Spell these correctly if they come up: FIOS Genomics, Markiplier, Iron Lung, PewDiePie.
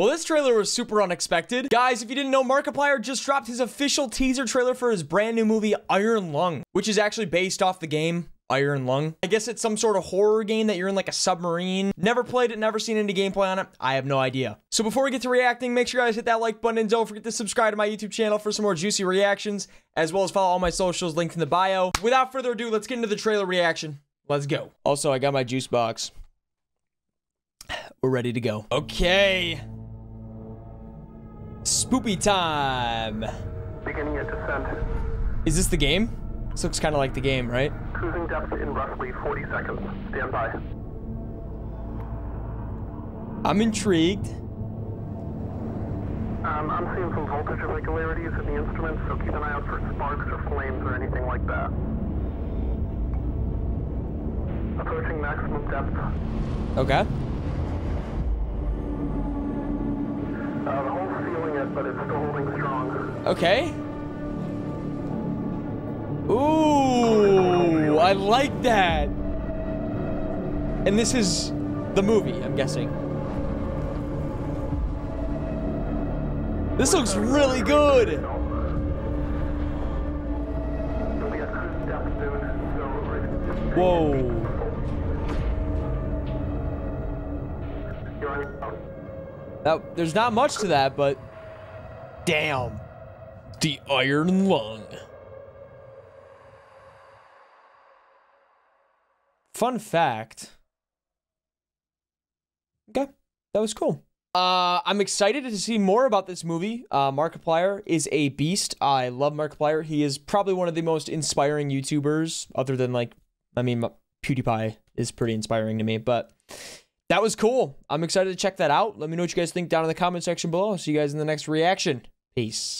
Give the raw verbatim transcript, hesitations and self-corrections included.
Well, this trailer was super unexpected. Guys, if you didn't know, Markiplier just dropped his official teaser trailer for his brand new movie, Iron Lung, which is actually based off the game Iron Lung. I guess it's some sort of horror game that you're in like a submarine. Never played it, never seen any gameplay on it. I have no idea. So before we get to reacting, make sure you guys hit that like button and don't forget to subscribe to my YouTube channel for some more juicy reactions, as well as follow all my socials linked in the bio. Without further ado, let's get into the trailer reaction. Let's go. Also, I got my juice box. We're ready to go. Okay. Spoopy time. Beginning a descent. Is this the game? This looks kind of like the game, right? Cruising depth in roughly forty seconds. Stand by. I'm intrigued. Um, I'm seeing some voltage irregularities in the instruments, so keep an eye out for sparks or flames or anything like that. Approaching maximum depth. Okay. Uh, the hull's sealing it, but it's still holding strong. Okay. Ooh, I like that. And this is the movie, I'm guessing. This looks really good. Whoa. Now, there's not much to that, but damn. The Iron Lung. Fun fact. Okay, that was cool. Uh, I'm excited to see more about this movie. Uh, Markiplier is a beast. I love Markiplier. He is probably one of the most inspiring YouTubers, other than like, I mean, PewDiePie is pretty inspiring to me, but that was cool. I'm excited to check that out. Let me know what you guys think down in the comment section below. I'll see you guys in the next reaction. Peace.